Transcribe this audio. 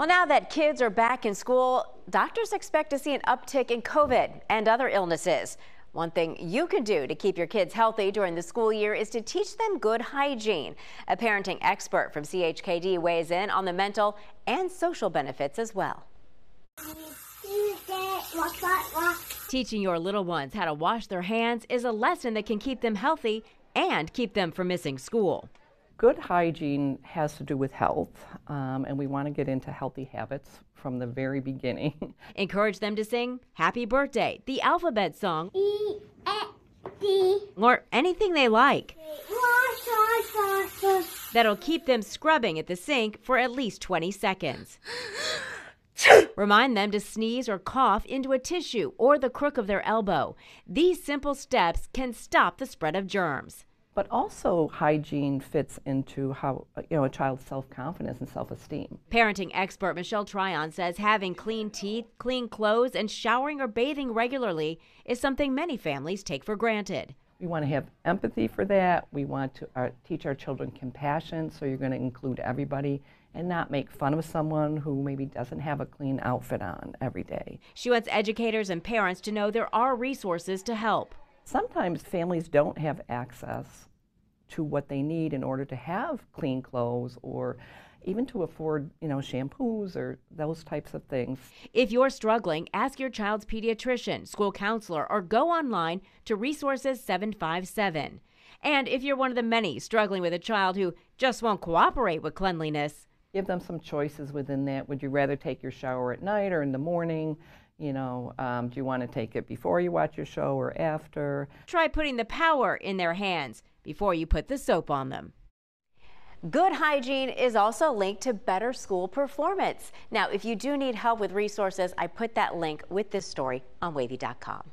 Well, now that kids are back in school, doctors expect to see an uptick in COVID and other illnesses. One thing you can do to keep your kids healthy during the school year is to teach them good hygiene. A parenting expert from CHKD weighs in on the mental and social benefits as well. Teaching your little ones how to wash their hands is a lesson that can keep them healthy and keep them from missing school. Good hygiene has to do with health, and we want to get into healthy habits from the very beginning. Encourage them to sing Happy Birthday, the alphabet song, or anything they like. That'll keep them scrubbing at the sink for at least 20 seconds. Remind them to sneeze or cough into a tissue or the crook of their elbow. These simple steps can stop the spread of germs. But also hygiene fits into how a child's self-confidence and self-esteem. Parenting expert Michelle Tryon says having clean teeth, clean clothes, and showering or bathing regularly is something many families take for granted. We want to have empathy for that. We want to teach our children compassion, so you're going to include everybody and not make fun of someone who maybe doesn't have a clean outfit on every day. She wants educators and parents to know there are resources to help. Sometimes families don't have access to what they need in order to have clean clothes or even to afford, shampoos or those types of things. If you're struggling, ask your child's pediatrician, school counselor, or go online to Resources 757. And if you're one of the many struggling with a child who just won't cooperate with cleanliness, give them some choices within that. Would you rather take your shower at night or in the morning? Do you want to take it before you watch your show or after? Try putting the power in their hands before you put the soap on them. Good hygiene is also linked to better school performance. Now, if you do need help with resources, I put that link with this story on wavy.com.